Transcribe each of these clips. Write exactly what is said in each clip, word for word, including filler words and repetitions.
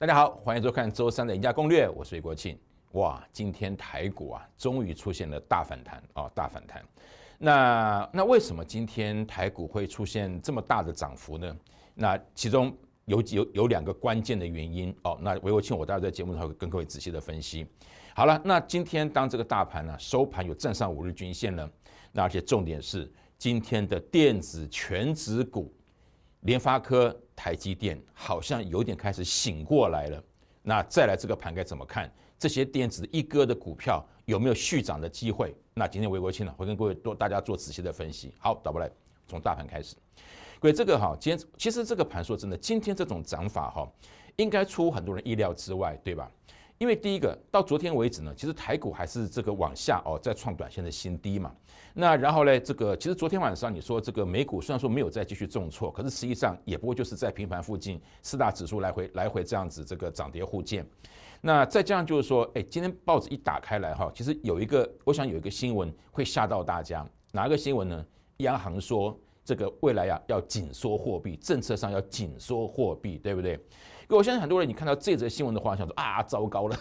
大家好，欢迎收看周三的赢家攻略，我是李国庆。哇，今天台股啊，终于出现了大反弹啊、哦，大反弹。那那为什么今天台股会出现这么大的涨幅呢？那其中有有有两个关键的原因哦。那韦国庆我待会在节目上会跟各位仔细的分析。好了，那今天当这个大盘呢、啊、收盘有站上五日均线了，那而且重点是今天的电子全指股，联发科、台积电好像有点开始醒过来了，那再来这个盘该怎么看？这些电子一哥的股票有没有续涨的机会？那今天韦国庆呢会跟各位多大家做仔细的分析。好，倒过来从大盘开始，各位这个哈，今天其实这个盘说真的，今天这种涨法哈，应该出乎很多人意料之外，对吧？因为第一个到昨天为止呢，其实台股还是这个往下哦，在创短线的新低嘛。那然后呢，这个其实昨天晚上你说这个美股虽然说没有再继续重挫，可是实际上也不过就是在平盘附近，四大指数来回来回这样子这个涨跌互见。那再加上就是说，哎，今天报纸一打开来哈，其实有一个我想有一个新闻会吓到大家，哪个新闻呢？央行说这个未来啊要紧缩货币，政策上要紧缩货币，对不对？因为我相信很多人，你看到这则新闻的话，想说啊，糟糕了，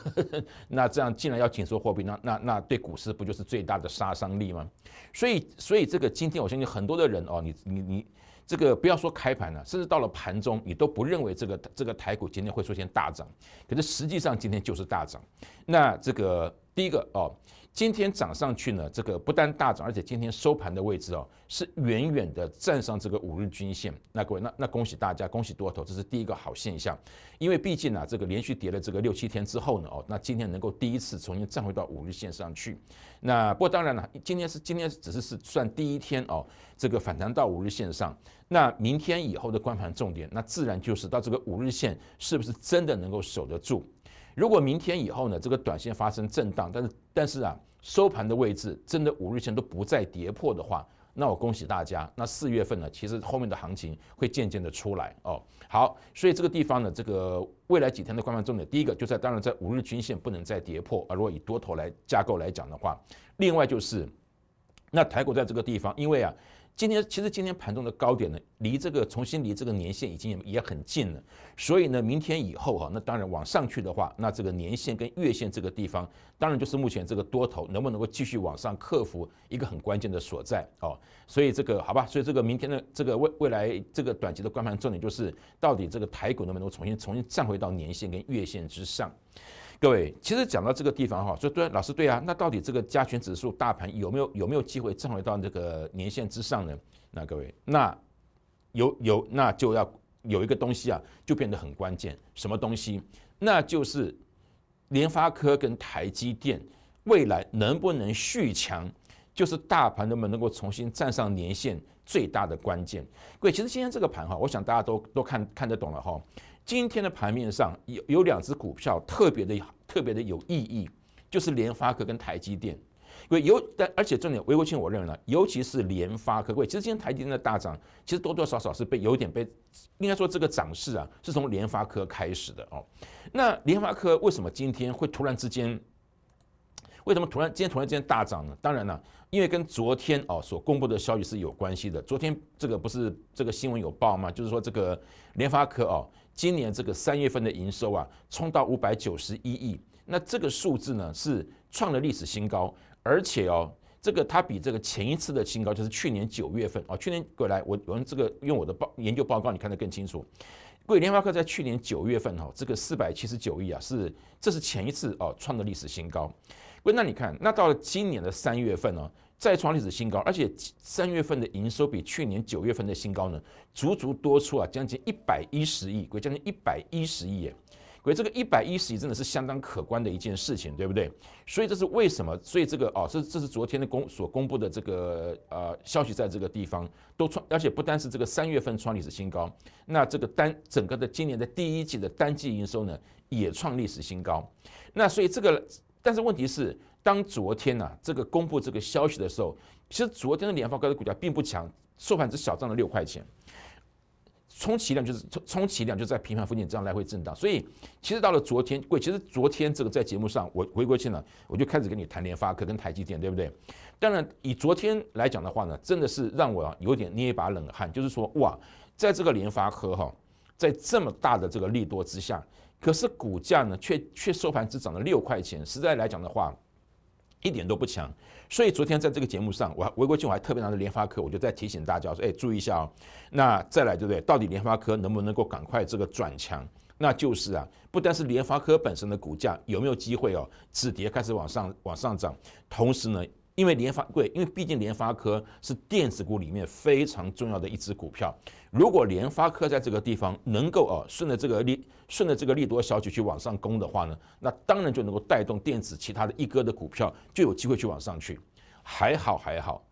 那这样既然要紧缩货币，那那那对股市不就是最大的杀伤力吗？所以，所以这个今天我相信很多的人哦，你你你这个不要说开盘了、啊，甚至到了盘中，你都不认为这个这个台股今天会出现大涨，可是实际上今天就是大涨。那这个第一个哦，今天涨上去呢，这个不但大涨，而且今天收盘的位置哦，是远远的站上这个五日均线。那各位，那那恭喜大家，恭喜多头，这是第一个好现象。因为毕竟啊，这个连续跌了这个六七天之后呢，哦，那今天能够第一次重新站回到五日线上去。那不过当然了，今天是今天只是是算第一天哦，这个反弹到五日线上。那明天以后的观盘重点，那自然就是到这个五日线是不是真的能够守得住？如果明天以后呢，这个短线发生震荡，但是但是啊，收盘的位置真的五日线都不再跌破的话，那我恭喜大家，那四月份呢，其实后面的行情会渐渐的出来哦。好，所以这个地方呢，这个未来几天的观盘重点，第一个就在当然在五日均线不能再跌破啊。如果以多头来架构来讲的话，另外就是那台股在这个地方，因为啊，今天其实今天盘中的高点呢，离这个重新离这个年线已经也很近了，所以呢，明天以后哈，那当然往上去的话，那这个年线跟月线这个地方，当然就是目前这个多头能不能够继续往上克服一个很关键的所在哦。所以这个好吧，所以这个明天的这个未未来这个短期的观盘重点就是，到底这个台股能不能够重新重新站回到年线跟月线之上。各位，其实讲到这个地方哈，说对，老师对啊，那到底这个加权指数大盘有没有有没有机会站回到这个年线之上呢？那各位，那有有那就要有一个东西啊，就变得很关键。什么东西？那就是联发科跟台积电未来能不能续强，就是大盘能不能够重新站上年线最大的关键。各位，其实今天这个盘哈，我想大家都都看看得懂了哈。今天的盘面上有有两只股票特别的特别的有意义，就是联发科跟台积电。因为尤但而且重点，韦国庆我认为呢，尤其是联发科，其实今天台积电的大涨，其实多多少少是被有点被，应该说这个涨势啊是从联发科开始的哦。那联发科为什么今天会突然之间？为什么突然今天突然之间大涨呢？当然了，因为跟昨天哦所公布的消息是有关系的。昨天这个不是这个新闻有报吗？就是说这个联发科哦，今年这个三月份的营收啊，冲到五百九十一亿，那这个数字呢是创了历史新高，而且哦，这个它比这个前一次的新高就是去年九月份哦，去年过来我我这个用我的报研究报告你看得更清楚。各位，联发科在去年九月份哈、哦，这个四百七十九亿啊，是这是前一次哦创的历史新高。各位，那你看，那到了今年的三月份呢、哦，再创历史新高，而且三月份的营收比去年九月份的新高呢，足足多出啊将近一百一十亿，各位，将近一百一十亿耶。所以这个一百一十亿真的是相当可观的一件事情，对不对？所以这是为什么？所以这个哦，这这是昨天的公所公布的这个呃消息，在这个地方都创，而且不单是这个三月份创历史新高，那这个单整个的今年的第一季的单季营收呢也创历史新高。那所以这个，但是问题是，当昨天呢、啊、这个公布这个消息的时候，其实昨天的联发科的股价并不强，收盘只小涨了六块钱。充其量就是充其量就在平盘附近这样来回震荡，所以其实到了昨天，其实昨天这个在节目上我回过去呢，我就开始跟你谈联发科跟台积电，对不对？当然以昨天来讲的话呢，真的是让我有点捏一把冷汗，就是说哇，在这个联发科哈，在这么大的这个利多之下，可是股价呢却却收盘只涨了六块钱，实在来讲的话，一点都不强。所以昨天在这个节目上，我回过去我还特别拿着联发科，我就在提醒大家说，哎，注意一下哦。那再来对不对？到底联发科能不能够赶快这个转强？那就是啊，不单是联发科本身的股价有没有机会哦，止跌开始往上往上涨，同时呢。因为联发科，因为毕竟联发科是电子股里面非常重要的一只股票。如果联发科在这个地方能够啊顺着这个利顺着这个利多消息去往上攻的话呢，那当然就能够带动电子其他的一哥的股票就有机会去往上去。还好还好，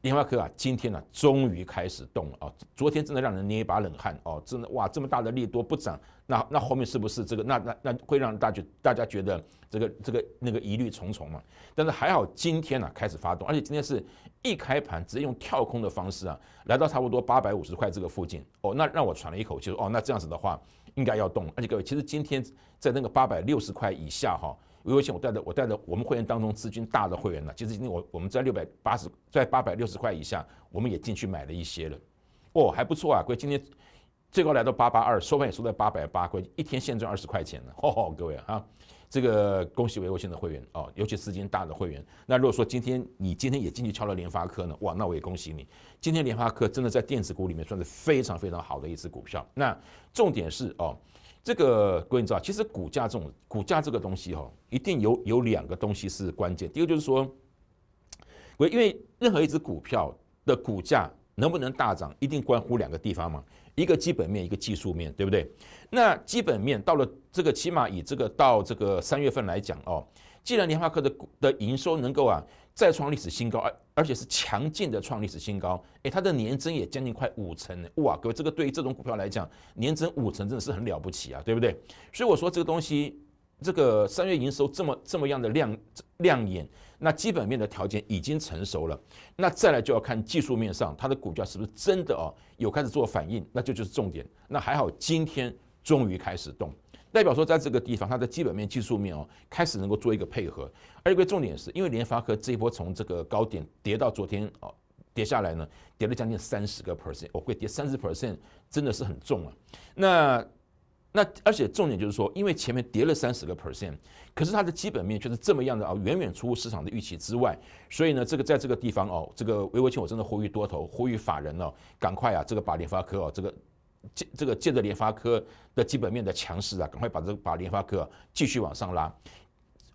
联发科啊今天呢、啊、终于开始动了啊！昨天真的让人捏一把冷汗哦、啊，真的哇，这么大的利多不涨，那那后面是不是这个那那那会让大家大家觉得？这个这个那个疑虑重重嘛，但是还好今天呢、啊、开始发动，而且今天是一开盘直接用跳空的方式啊，来到差不多八百五十块这个附近哦，那让我喘了一口气说哦，那这样子的话应该要动，而且各位其实今天在那个八百六十块以下哈、哦，尤其我带的我带的我们会员当中资金大的会员呢、啊，其实今天我我们在六百八十在八百六十块以下，我们也进去买了一些了，哦还不错啊，各位今天最高来到八八二，收盘也收在八百八，各位一天现赚二十块钱了，哦吼各位啊。这个恭喜微微信的会员哦，尤其资金大的会员。那如果说今天你今天也进去敲了联发科呢，哇，那我也恭喜你。今天联发科真的在电子股里面算是非常非常好的一只股票。那重点是哦，这个各位你知道，其实股价这种股价这个东西哦，一定有有两个东西是关键。第一个就是说，因为任何一只股票的股价能不能大涨，一定关乎两个地方嘛。一个基本面，一个技术面，对不对？那基本面到了这个，起码以这个到这个三月份来讲哦，既然联发科的的营收能够啊再创历史新高，而而且是强劲的创历史新高，哎，它的年增也将近快五成呢，哇，各位，这个对于这种股票来讲，年增五成真的是很了不起啊，对不对？所以我说这个东西，这个三月营收这么这么样的亮亮眼。那基本面的条件已经成熟了，那再来就要看技术面上它的股价是不是真的哦有开始做反应，那就就是重点。那还好今天终于开始动，代表说在这个地方它的基本面技术面哦开始能够做一个配合。而一个重点是因为联发科这一波从这个高点跌到昨天哦跌下来呢，跌了将近三十个 percent， 我会跌三十 percent 真的是很重啊。那那而且重点就是说，因为前面跌了三十个 percent， 可是它的基本面却是这么样的啊，远远出乎市场的预期之外。所以呢，这个在这个地方哦，这个微微庆我真的呼吁多头，呼吁法人哦，赶快啊，这个把联发科哦，这个借这个借着联发科的基本面的强势啊，赶快把这个把联发科、啊、继续往上拉。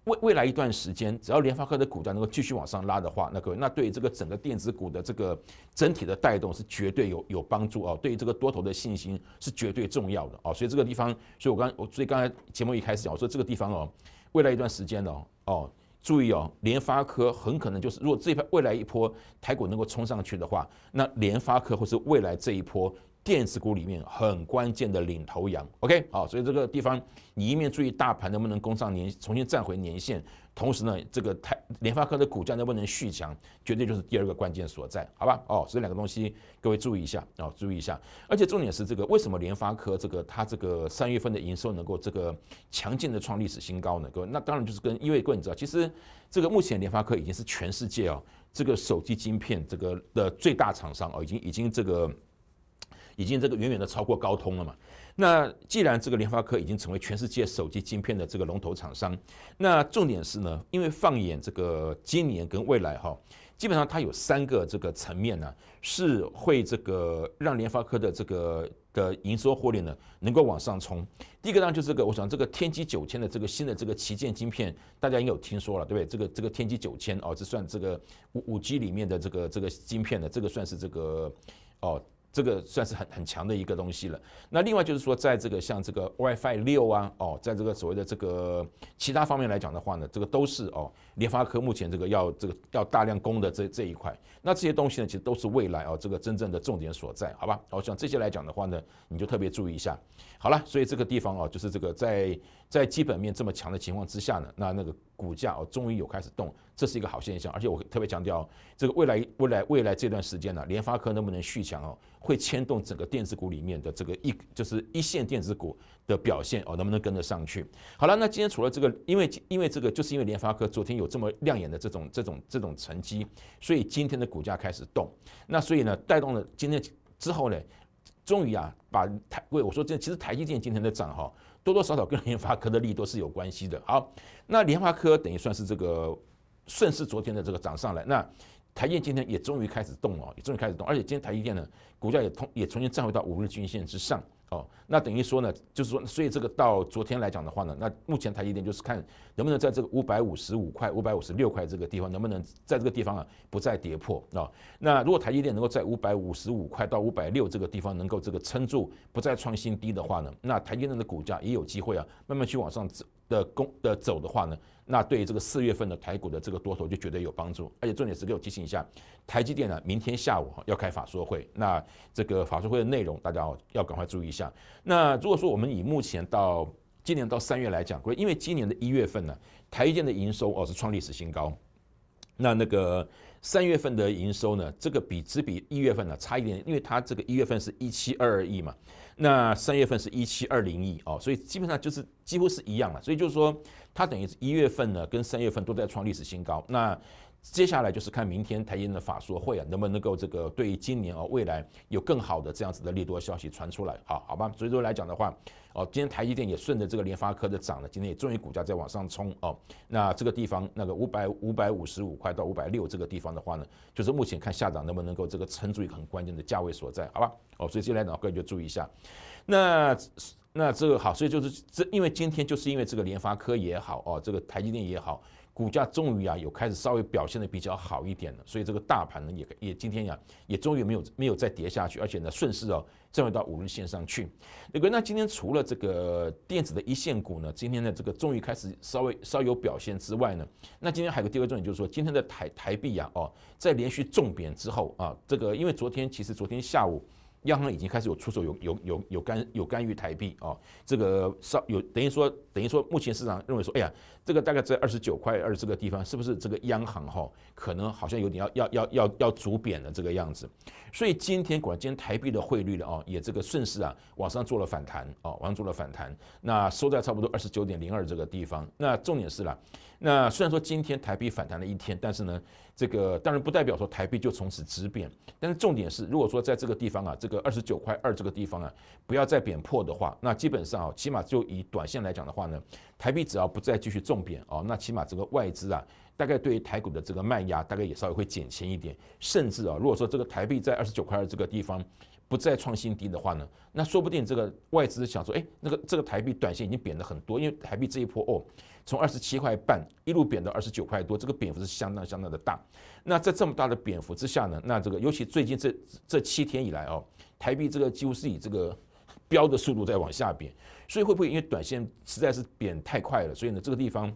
未未来一段时间，只要联发科的股价能够继续往上拉的话，那各位，那对于这个整个电子股的这个整体的带动是绝对有有帮助哦，对于这个多头的信心是绝对重要的哦，所以这个地方，所以我刚我所以刚才节目一开始讲，我说这个地方哦，未来一段时间哦哦，注意哦，联发科很可能就是，如果这一波未来一波台股能够冲上去的话，那联发科或是未来这一波。电子股里面很关键的领头羊 ，OK， 好，所以这个地方你一面注意大盘能不能攻上年，重新站回年线，同时呢，这个台联发科的股价能不能续强，绝对就是第二个关键所在，好吧？哦，所以两个东西各位注意一下哦，注意一下。而且重点是这个，为什么联发科这个它这个三月份的营收能够这个强劲的创历史新高呢？各位，那当然就是跟因为各位你知道，其实这个目前联发科已经是全世界哦这个手机晶片这个的最大厂商哦，已经已经这个。已经这个远远的超过高通了嘛？那既然这个联发科已经成为全世界手机晶片的这个龙头厂商，那重点是呢，因为放眼这个今年跟未来哈，基本上它有三个这个层面呢、啊，是会这个让联发科的这个的营收获利呢能够往上冲。第一个当然就是这个，我想这个天玑九千的这个新的这个旗舰晶片，大家应该有听说了，对不对？这个这个天玑九千哦，这算这个五 G 里面的这个这个晶片的，这个算是这个哦。这个算是很很强的一个东西了。那另外就是说，在这个像这个 WiFi 六啊，哦，在这个所谓的这个其他方面来讲的话呢，这个都是哦，联发科目前这个要这个要大量攻的这这一块。那这些东西呢，其实都是未来哦这个真正的重点所在，好吧？我想这些来讲的话呢，你就特别注意一下。好了，所以这个地方哦，就是这个在在基本面这么强的情况之下呢，那那个股价哦终于有开始动。这是一个好现象，而且我特别强调，这个未来、未来、未来这段时间呢、啊，联发科能不能续强哦，会牵动整个电子股里面的这个一就是一线电子股的表现哦，能不能跟得上去？好了，那今天除了这个，因为因为这个就是因为联发科昨天有这么亮眼的这种这种这种成绩，所以今天的股价开始动，那所以呢，带动了今天之后呢，终于啊把台，我说这其实台积电今天的涨哈、哦。多多少少跟联发科的利多是有关系的。好，那联发科等于算是这个顺势昨天的这个涨上来，那台积电今天也终于开始动了，也终于开始动，而且今天台积电呢，股价也通也重新站回到五日均线之上。 哦，那等于说呢，就是说，所以这个到昨天来讲的话呢，那目前台积电就是看能不能在这个五百五十五块、五百五十六块这个地方，能不能在这个地方啊不再跌破啊、哦？那如果台积电能够在五百五十五块到五百六这个地方能够这个撑住，不再创新低的话呢，那台积电的股价也有机会啊，慢慢去往上走的攻的走的话呢，那对于这个四月份的台股的这个多头就绝对有帮助。而且重点是给我提醒一下，台积电呢、啊，明天下午、啊、要开法说会，那这个法说会的内容大家、啊、要赶快注意一下。 那如果说我们以目前到今年到三月来讲，因为今年的一月份呢、啊，台积电的营收哦是创历史新高，那那个三月份的营收呢，这个比只比一月份呢、啊、差一点，因为它这个一月份是一七二二亿嘛，那三月份是一七二零亿哦，所以基本上就是几乎是一样了，所以就是说它等于一月份呢跟三月份都在创历史新高，那。 接下来就是看明天台积电的法说会啊，能不能够这个对于今年啊未来有更好的这样子的利多消息传出来，好好吧？所以说来讲的话，哦，今天台积电也顺着这个联发科的涨了，今天也终于股价在往上冲哦。那这个地方那个五百五百五十五块到五百六这个地方的话呢，就是目前看下档能不能够这个撑住一个很关键的价位所在，好吧？哦，所以接下来呢各位就注意一下。那那这个好，所以就是这，因为今天就是因为这个联发科也好哦，这个台积电也好。 股价终于啊有开始稍微表现的比较好一点了，所以这个大盘呢也也今天呀、啊、也终于没有没有再跌下去，而且呢顺势哦站回到五日线上去。那个那今天除了这个电子的一线股呢，今天的这个终于开始稍微稍有表现之外呢，那今天还有个第二个重点就是说，今天的台台币啊哦在连续重贬之后啊，这个因为昨天其实昨天下午。 央行已经开始有出手，有有有有干有干预台币哦，这个稍有等于说等于说，目前市场认为说，哎呀，这个大概在二十九块二这个地方，是不是这个央行哈、哦、可能好像有点要要要要要逐贬的这个样子？所以今天果然，今天台币的汇率了哦，也这个顺势啊往上做了反弹哦，往上做了反弹，那收在差不多二十九点零二这个地方。那重点是啦，那虽然说今天台币反弹了一天，但是呢，这个当然不代表说台币就从此止贬，但是重点是，如果说在这个地方啊这。 这个二十九块二这个地方啊，不要再贬破的话，那基本上啊，起码就以短线来讲的话呢，台币只要不再继续重贬哦，那起码这个外资啊，大概对于台股的这个卖压，大概也稍微会减轻一点，甚至啊，如果说这个台币在二十九块二这个地方。 不再创新低的话呢，那说不定这个外资想说，哎，那个这个台币短线已经贬了很多，因为台币这一波哦，从二十七块半一路贬到二十九块多，这个蝙蝠是相当相当的大。那在这么大的蝙蝠之下呢，那这个尤其最近这这七天以来哦，台币这个几乎是以这个飙的速度在往下贬，所以会不会因为短线实在是贬太快了，所以呢这个地方。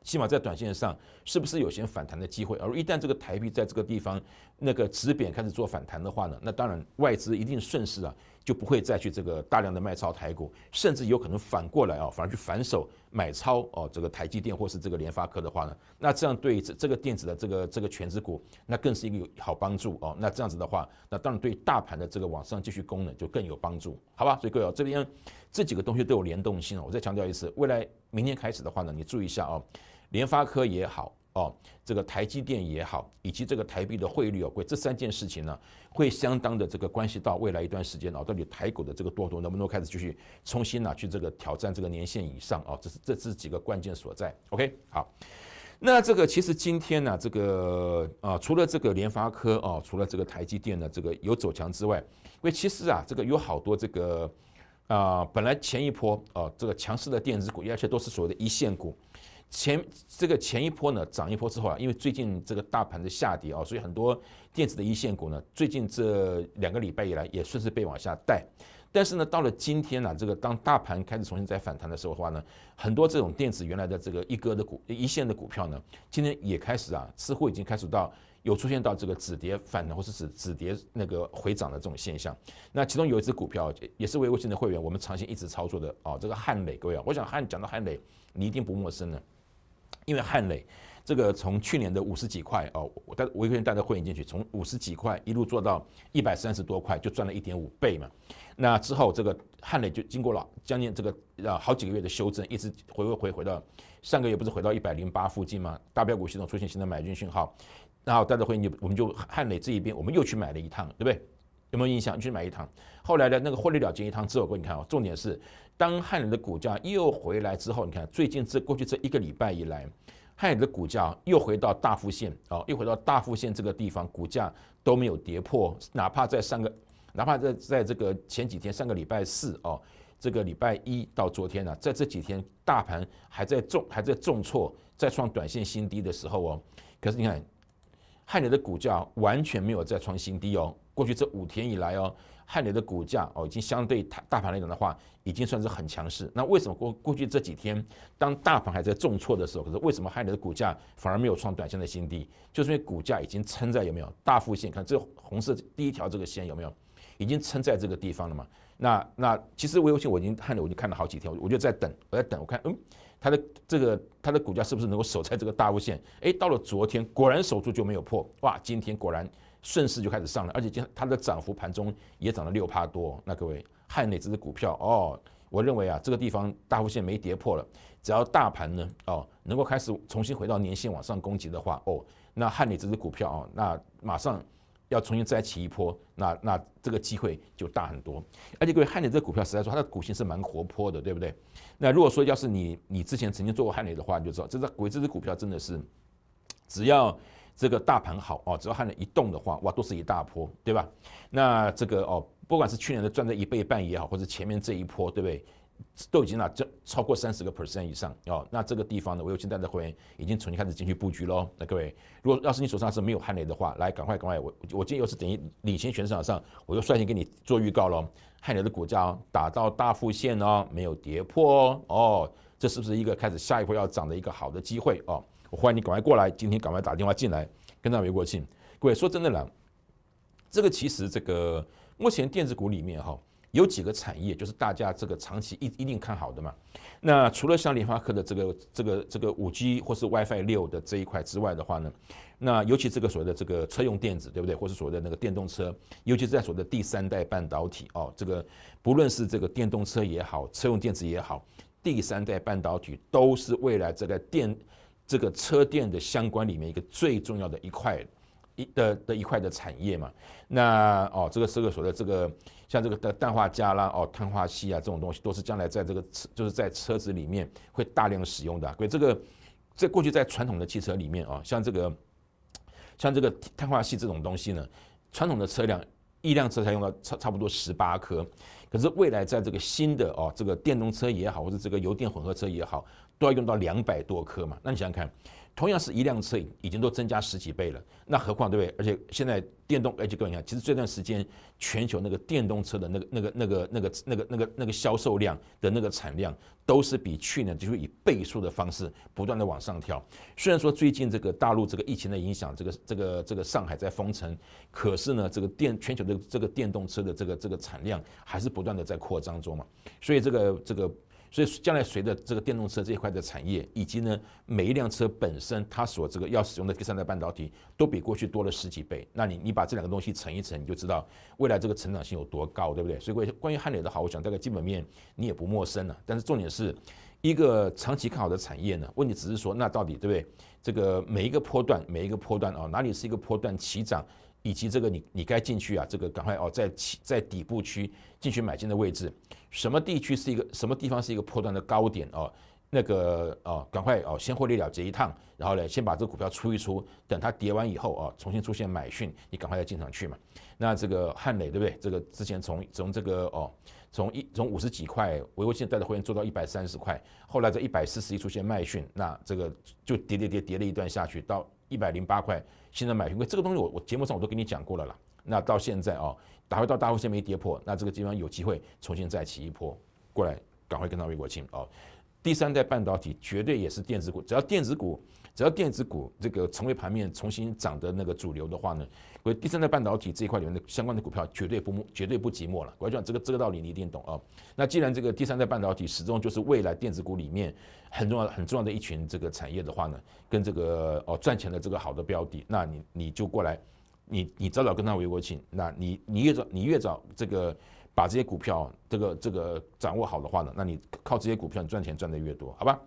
起码在短线上，是不是有些反弹的机会？而一旦这个台币在这个地方那个止贬开始做反弹的话呢，那当然外资一定顺势啊，就不会再去这个大量的卖超台股，甚至有可能反过来啊，反而去反手买超哦、啊、这个台积电或是这个联发科的话呢，那这样对这这个电子的这个这个权值股，那更是一个有好帮助哦、啊。那这样子的话，那当然对大盘的这个往上继续攻呢，就更有帮助，好吧？所以各位啊，这边这几个东西都有联动性啊。我再强调一次，未来明天开始的话呢，你注意一下啊。 联发科也好，哦，这个台积电也好，以及这个台币的汇率哦，这三件事情呢，会相当的这个关系到未来一段时间哦，到底台股的这个多头能不能开始继续重新拿去这个挑战这个年线以上哦，这是这是几个关键所在。OK， 好，那这个其实今天呢、啊，这个啊，除了这个联发科哦，除了这个台积电呢，这个有走强之外，因为其实啊，这个有好多这个啊、呃，本来前一波哦，这个强势的电子股，而且都是所谓的一线股。 前这个前一波呢，涨一波之后啊，因为最近这个大盘的下跌啊，所以很多电子的一线股呢，最近这两个礼拜以来也顺势被往下带。但是呢，到了今天呢、啊，这个当大盘开始重新再反弹的时候的话呢，很多这种电子原来的这个一哥的股、一线的股票呢，今天也开始啊，似乎已经开始到。 有出现到这个止跌反弹或是止止跌那个回涨的这种现象。那其中有一只股票也是微微信的会员，我们长期一直操作的啊、哦，这个汉磊，各位啊，我想汉讲到汉磊，你一定不陌生了，因为汉磊这个从去年的五十几块哦，我带我一个人带着会员进去，从五十几块一路做到一百三十多块，就赚了一点五倍嘛。那之后这个汉磊就经过了将近这个啊好几个月的修正，一直回回回回到上个月不是回到一百零八附近吗？大标股系统出现新的买进讯号。 然后带着会，你我们就汉磊这一边，我们又去买了一趟，对不对？有没有印象？你去买一趟，后来的那个获利了结一趟之后，各位你看哦，重点是当汉磊的股价又回来之后，你看最近这过去这一个礼拜以来，汉磊的股价又回到大幅线哦，又回到大幅线这个地方，股价都没有跌破，哪怕在上个，哪怕在在这个前几天上个礼拜四哦。这个礼拜一到昨天呢、啊，在这几天大盘还在重还在重挫，在创短线新低的时候哦，可是你看，汉磊的股价完全没有再创新低哦。过去这五天以来哦，汉磊的股价哦，已经相对大盘来讲的话，已经算是很强势。那为什么过过去这几天，当大盘还在重挫的时候，可是为什么汉磊的股价反而没有创短线的新低？就是因为股价已经撑在有没有大幅线？看这红色第一条这个线有没有？已经撑在这个地方了嘛？那那其实我有些我已经看了，我已经看了好几天，我就在等，我在等，我看嗯，它的这个它的股价是不是能够守在这个大物线？哎，到了昨天果然守住就没有破，哇，今天果然顺势就开始上了，而且它的涨幅盘中也涨了六趴多。那各位，汉磊这只股票哦，我认为啊，这个地方大物线没跌破了，只要大盘呢哦能够开始重新回到年线往上攻击的话哦，那汉磊这只股票哦，那马上。要重新再起一波，那那这个机会就大很多。而且各位，汉磊这个股票实在说，它的股性是蛮活泼的，对不对？那如果说要是你你之前曾经做过汉磊的话，你就知道，这只股这只股票真的是，只要这个大盘好哦，只要汉磊一动的话，哇，都是一大波，对吧？那这个哦，不管是去年的赚在一倍半也好，或者前面这一波，对不对？都已经拿超过三十个 percent 以上哦，那这个地方呢，我有现在的会员已经重新开始进去布局喽。那各位，如果要是你手上是没有汉磊的话，来赶快赶快，我我今天又是等于领先全市场上，我又率先给你做预告喽。汉磊的股价哦，打到大幅线哦，没有跌破哦，哦，这是不是一个开始下一波要涨的一个好的机会哦？我欢迎你赶快过来，今天赶快打电话进来，跟上袁国庆。各位说真的啦，这个其实这个目前电子股里面哈、哦。有几个产业就是大家这个长期一一定看好的嘛。那除了像联发科的这个这个这个五 G 或是 WiFi 六的这一块之外的话呢，那尤其这个所谓的这个车用电子，对不对？或是所谓的那个电动车，尤其是在所谓的第三代半导体哦，这个不论是这个电动车也好，车用电子也好，第三代半导体都是未来这个电这个车电的相关里面一个最重要的一块。一的的一块的产业嘛，那哦，这个这个所谓的这个像这个的氮化镓啦，哦，碳化锡啊这种东西，都是将来在这个就是在车子里面会大量使用的、啊。所以这个在过去在传统的汽车里面啊，像这个像这个碳化锡这种东西呢，传统的车辆一辆车才用到差差不多十八颗，可是未来在这个新的哦这个电动车也好，或者这个油电混合车也好，都要用到两百多颗嘛。那你想想看。同样是一辆车，已经都增加十几倍了，那何况对不对？而且现在电动，而且各位看，其实这段时间全球那个电动车的那个、那个、那个、那个、那个、那个、那个销售量的那个产量，都是比去年就是以倍数的方式不断的往上跳。虽然说最近这个大陆这个疫情的影响，这个、这个、这个上海在封城，可是呢，这个电全球的这个电动车的这个这个产量还是不断的在扩张中嘛，所以这个这个。所以将来随着这个电动车这一块的产业，以及呢每一辆车本身它所这个要使用的第三代半导体，都比过去多了十几倍。那你你把这两个东西乘一乘，你就知道未来这个成长性有多高，对不对？所以关于汉磊的好，我想大概基本面你也不陌生了、啊。但是重点是一个长期看好的产业呢，问题只是说那到底对不对？这个每一个波段每一个波段啊、哦，哪里是一个波段起涨？以及这个你你该进去啊，这个赶快哦，在在底部区进去买进的位置，什么地区是一个什么地方是一个波段的高点哦，那个哦赶快哦先获利了结一趟，然后呢先把这个股票出一出，等它跌完以后啊重新出现买讯，你赶快再进场去嘛。那这个汉磊对不对？这个之前从从这个哦。从一从五十几块，我微信带的会员做到一百三十块，后来在一百四十一出现卖讯，那这个就跌跌跌跌了一段下去，到一百零八块，现在买讯，这个东西我我节目上我都跟你讲过了啦。那到现在哦，打回到大户线没跌破，那这个地方有机会重新再起一波，过来赶快跟上魏国庆哦。第三代半导体绝对也是电子股，只要电子股只要电子股这个成为盘面重新涨的那个主流的话呢，所以第三代半导体这一块里面的相关的股票绝对不绝对不寂寞了。我讲这个这个道理你一定懂啊。那既然这个第三代半导体始终就是未来电子股里面很重要很重要的一群这个产业的话呢，跟这个哦赚钱的这个好的标的，那你你就过来，你你早早跟上韦国庆，那你你越早你越早这个。把这些股票这个这个掌握好的话呢，那你靠这些股票你赚钱赚得越多，好吧？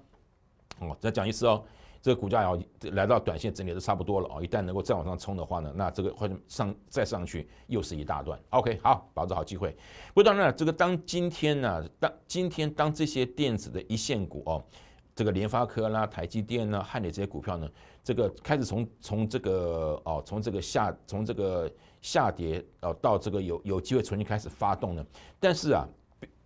哦，再讲一次哦，这个股价也来到短线整理都差不多了啊，一旦能够再往上冲的话呢，那这个会上再上去又是一大段。OK， 好，把握住好机会。不过当然了，这个当今天呢、啊，当今天当这些电子的一线股哦、啊。 这个联发科啦、台积电啦、汉磊这些股票呢，这个开始从从这个哦，从这个下从这个下跌哦，到这个有有机会重新开始发动呢。但是啊，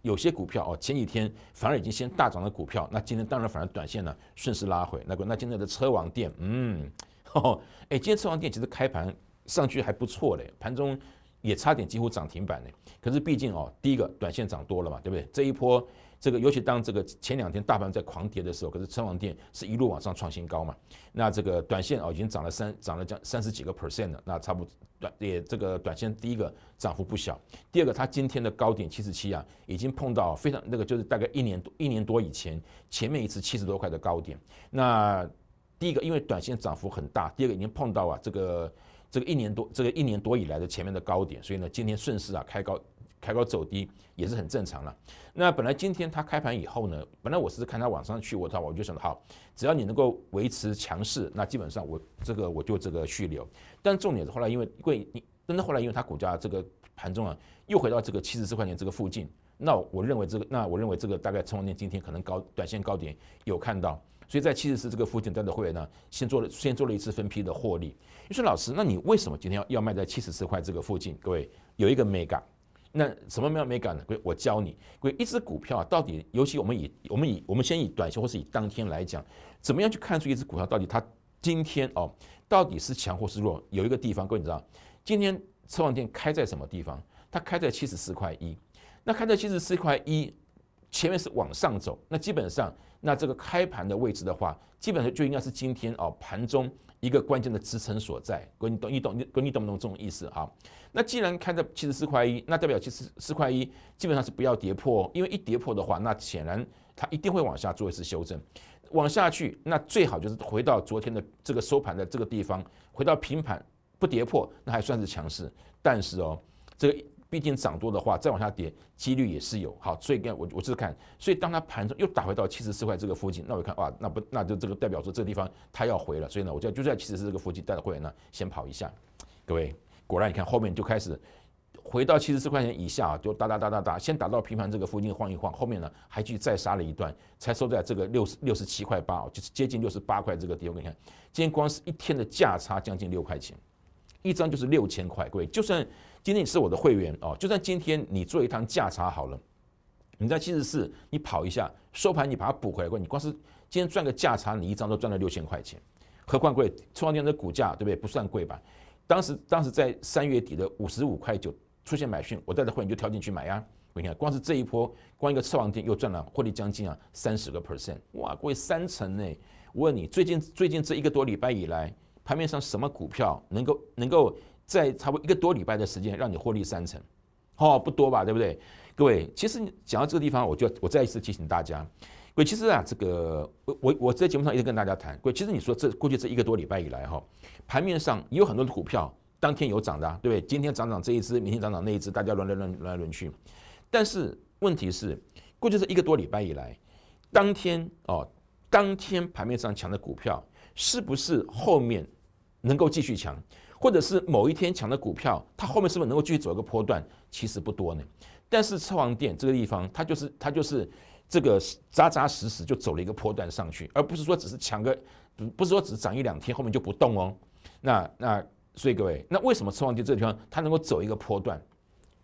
有些股票哦，前几天反而已经先大涨的股票，那今天当然反而短线呢顺势拉回。那个那今天的车王店，嗯，哦，哎，今天车王店其实开盘上去还不错嘞，盘中也差点几乎涨停板嘞。可是毕竟哦，第一个短线涨多了嘛，对不对？这一波。 这个尤其当这个前两天大盘在狂跌的时候，可是车王店是一路往上创新高嘛，那这个短线啊、哦、已经涨了三涨了将三十几个 percent 了，那差不多短也这个短线第一个涨幅不小，第二个它今天的高点七十七啊，已经碰到非常那个就是大概一年多一年多以前前面一次七十多块的高点，那第一个因为短线涨幅很大，第二个已经碰到啊这个这个一年多这个一年多以来的前面的高点，所以呢今天顺势啊开高。 开高走低也是很正常了。那本来今天它开盘以后呢，本来我是看它往上去，我操，我就想好，只要你能够维持强势，那基本上我这个我就这个续留。但重点是后来因为因为真的后来因为它股价这个盘中啊又回到这个七十四块钱这个附近，那我认为这个那我认为这个大概从今天可能高短线高点有看到，所以在七十四这个附近，带着会员呢先做了先做了一次分批的获利。你说老师，那你为什么今天要要卖在七十四块这个附近？各位有一个mega。 那什么没有美感呢？各位，我教你，各位，一只股票、啊、到底，尤其我们以我们以我们先以短线或是以当天来讲，怎么样去看出一只股票到底它今天哦到底是强或是弱？有一个地方，各位你知道，今天车王店开在什么地方？它开在七十四块一，那开在七十四块一，前面是往上走，那基本上那这个开盘的位置的话，基本上就应该是今天哦盘中。 一个关键的支撑所在，各位你懂你懂你懂不懂这种意思啊？那既然开在七十四块一，那代表七十四块一基本上是不要跌破，因为一跌破的话，那显然它一定会往下做一次修正，往下去，那最好就是回到昨天的这个收盘的这个地方，回到平盘不跌破，那还算是强势。但是哦，这个毕竟涨多的话，再往下跌几率也是有。好，所以看我我就是看，所以当它盘中又打回到七十四块这个附近，那我看哇，那不那就这个代表说这个地方它要回了，所以呢，我就就在七十四这个附近带着会员呢先跑一下。各位果然你看后面就开始回到七十四块钱以下啊，就打打打打打，先打到平盘这个附近晃一晃，后面呢还去再杀了一段，才收在这个六十六十七块八，就是接近六十八块这个地方。你看今天光是一天的价差将近六块钱。 一张就是六千块，各位，就算今天你是我的会员哦，就算今天你做一趟价差好了，你在七十四，你跑一下收盘，你把它补回来，各位，你光是今天赚个价差，你一张都赚了六千块钱，何况各位，创业的股价对不对？不算贵吧？当时当时在三月底的五十五块九出现买讯，我带着会员就跳进去买呀、啊。 你看，光是这一波，光一个车王店又赚了获利将近啊三十个 percent， 哇，各位三成呢！我问你，最近最近这一个多礼拜以来。 盘面上什么股票能够能够在差不多一个多礼拜的时间让你获利三成，哦，不多吧，对不对？各位，其实讲到这个地方，我就我再一次提醒大家，各位，其实啊，这个我我我在节目上一直跟大家谈，各位，其实你说这过去这一个多礼拜以来哈、哦，盘面上也有很多的股票当天有涨的、啊，对不对？今天涨涨这一只，明天涨涨那一只，大家轮来轮轮来轮去。但是问题是，过去这一个多礼拜以来，当天哦，当天盘面上强的股票是不是后面？ 能够继续强，或者是某一天强的股票，它后面是不是能够继续走一个波段？其实不多呢。但是车王店这个地方，它就是它就是这个扎扎实实就走了一个波段上去，而不是说只是强个，不是说只涨一两天后面就不动哦。那那所以各位，那为什么车王店这个地方它能够走一个波段？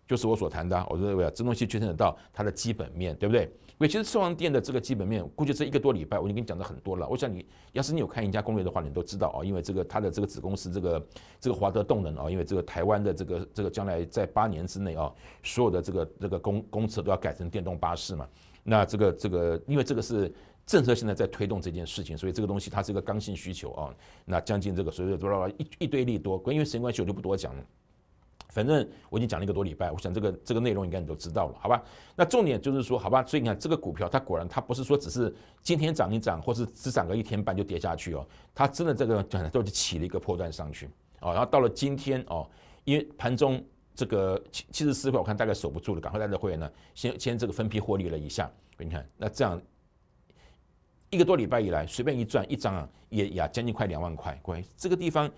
就是我所谈的、啊，我认为啊，这东西决定得到它的基本面，对不对？因为其实车王店的这个基本面，估计这一个多礼拜我已经跟你讲的很多了。我想你要是你有看人家攻略的话，你都知道啊、哦，因为这个它的这个子公司这个这个华德动能啊、哦，因为这个台湾的这个这个将来在八年之内啊、哦，所有的这个这个公公车都要改成电动巴士嘛。那这个这个，因为这个是。 政策现在在推动这件事情，所以这个东西它是一个刚性需求啊。那将近这个，所以多少一一堆利多，因为时间关系我就不多讲了。反正我已经讲了一个多礼拜，我想这个这个内容应该你都知道了，好吧？那重点就是说，好吧，所以你看这个股票，它果然它不是说只是今天涨一涨，或是只涨个一天半就跌下去哦，它真的这个都起了一个波段上去哦。然后到了今天哦，因为盘中这个七七十四块，我看大概守不住了，赶快带着会员呢，先先这个分批获利了一下。你看，那这样。一个多礼拜以来，随便一转一张啊，也也将近快两万块。各位，这个地方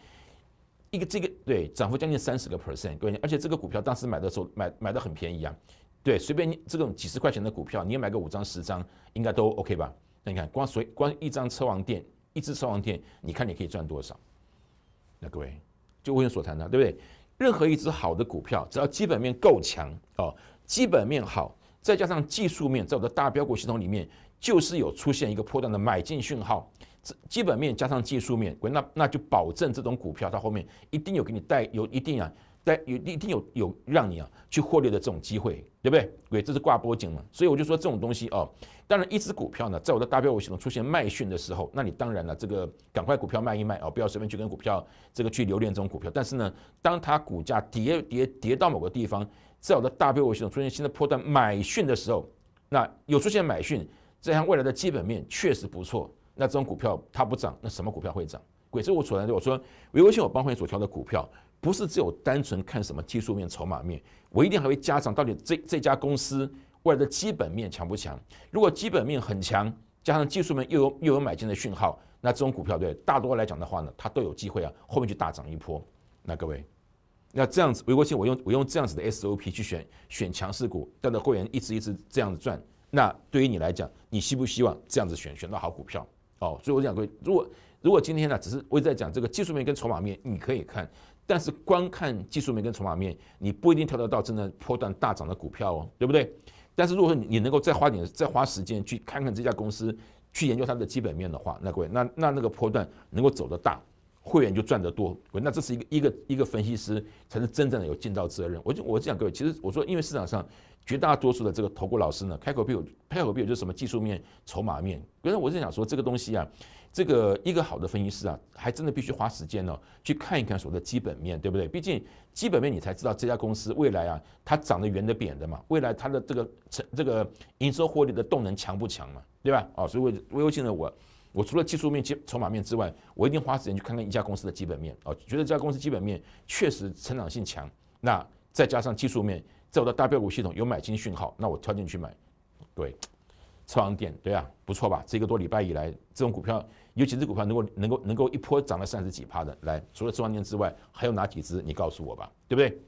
一个这个对涨幅将近三十个 percent， 各位，而且这个股票当时买的时候买买的很便宜啊，对，随便这种几十块钱的股票，你也买个五张十张应该都 OK 吧？那你看光随光一张车王店，一只车王店，你看你可以赚多少？那各位就我所谈的，对不对？任何一只好的股票，只要基本面够强哦，基本面好。再加上技术面，在我的大标股系统里面，就是有出现一个波段的买进讯号。基本面加上技术面，那那就保证这种股票它后面一定有给你带有一定啊带有一定有有让你啊去获利的这种机会，对不对？对，这是挂波景嘛。所以我就说这种东西哦，当然一只股票呢，在我的大标股系统出现卖讯的时候，那你当然了，这个赶快股票卖一卖哦，不要随便去跟股票这个去留恋这种股票。但是呢，当它股价跌跌跌到某个地方。在我的大标股系统出现新的波段买讯的时候，那有出现买讯，这样未来的基本面确实不错。那这种股票它不涨，那什么股票会涨？鬼是我所来的。我说，微微信我帮会员所挑的股票，不是只有单纯看什么技术面、筹码面，我一定还会加上到底这这家公司未来的基本面强不强。如果基本面很强，加上技术面又有又有买进的讯号，那这种股票对大多来讲的话呢，它都有机会啊，后面去大涨一波。那各位。那这样子，回过去我用我用这样子的 S O P 去选选强势股，带着会员一直一直这样子赚。那对于你来讲，你希不希望这样子选选到好股票？哦，所以我讲各位，如果如果今天呢、啊，只是我在讲这个技术面跟筹码面，你可以看，但是光看技术面跟筹码面，你不一定挑得到真的波段大涨的股票哦，对不对？但是如果说你能够再花点再花时间去看看这家公司，去研究它的基本面的话，那各位，那那那个波段能够走得大。会员就赚得多，那这是一个一个一个分析师才是真正的有尽到责任。我就我讲各位，其实我说，因为市场上绝大多数的这个投顾老师呢，开口闭口开口闭口就是什么技术面、筹码面。可是我是想说，这个东西啊，这个一个好的分析师啊，还真的必须花时间呢、哦，去看一看所谓的基本面，对不对？毕竟基本面你才知道这家公司未来啊，它涨得圆的扁的嘛，未来它的这个这个营收获利的动能强不强嘛，对吧？哦，所以我我有信呢我。我除了技术面、筹码面之外，我一定花时间去看看一家公司的基本面啊、哦，觉得这家公司基本面确实成长性强，那再加上技术面，在我的大标股系统有买进讯号，那我跳进去买。对，车王店，对啊，不错吧？这个多礼拜以来，这种股票有几只股票能够能够能够一波涨了三十几趴的？来，除了车王店之外，还有哪几只？你告诉我吧，对不对？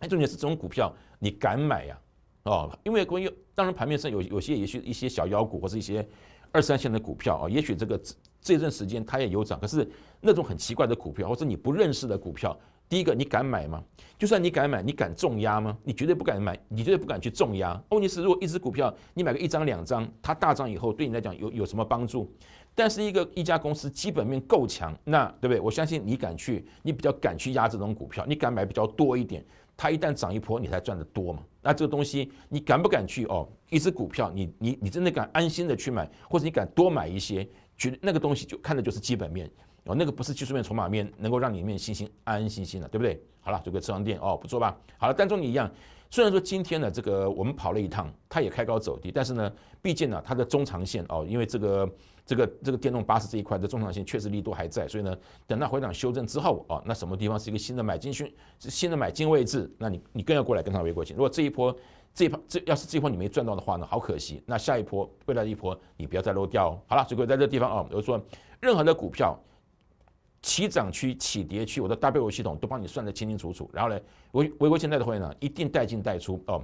哎，重点是这种股票你敢买呀、啊？哦，因为关于当然盘面上有有些也许一些小妖股或是一些。二三线的股票啊，也许这个这段时间它也有涨，可是那种很奇怪的股票，或者你不认识的股票，第一个你敢买吗？就算你敢买，你敢重压吗？你绝对不敢买，你绝对不敢去重压。问题是，如果一只股票你买个一张两张，它大涨以后对你来讲有有什么帮助？但是一个一家公司基本面够强，那对不对？我相信你敢去，你比较敢去压这种股票，你敢买比较多一点。它一旦涨一波，你才赚得多嘛？那这个东西你敢不敢去哦？一只股票你，你你你真的敢安心的去买，或者你敢多买一些，觉得那个东西就看的就是基本面哦，那个不是技术面、筹码面能够让你面心心安安心心的，对不对？好了，就跟车王店哦，不错吧？好了，但中你一样，虽然说今天呢，这个我们跑了一趟，它也开高走低，但是呢，毕竟呢，它的中长线哦，因为这个。这个这个电动巴士这一块的中长线确实力度还在，所以呢，等它回档修正之后啊，那什么地方是一个新的买进讯，新的买进位置，那你你更要过来跟它围过去。如果这一波这一波这要是这一波你没赚到的话呢，好可惜。那下一波未来一波你不要再漏掉哦。好了，所以各位在这个地方啊，比如说任何的股票起涨区、起跌区，我的大标股系统都帮你算得清清楚楚。然后呢，围围过现在的会呢，一定带进带出哦。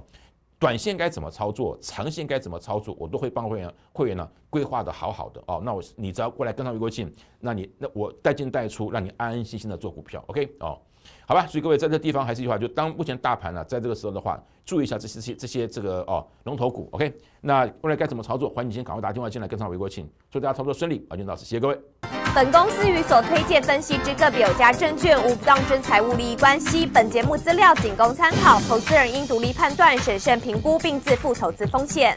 短线该怎么操作，长线该怎么操作，我都会帮会员会员呢规划的好好的哦。那我你只要过来跟上微国庆，那你那我带进带出，让你安安心心的做股票 ，OK 哦，好吧。所以各位在这地方还是一句话，就当目前大盘呢、啊、在这个时候的话，注意一下这些这些这个哦龙头股 ，OK。那未来该怎么操作，欢迎你先赶快打电话进来跟上微国庆，祝大家操作顺利啊！就到此，谢谢各位。本公司与所推介分析之个别有价证券无不当之财务利益关系。本节目资料仅供参考，投资人应独立判断、审慎评估并自负投资风险。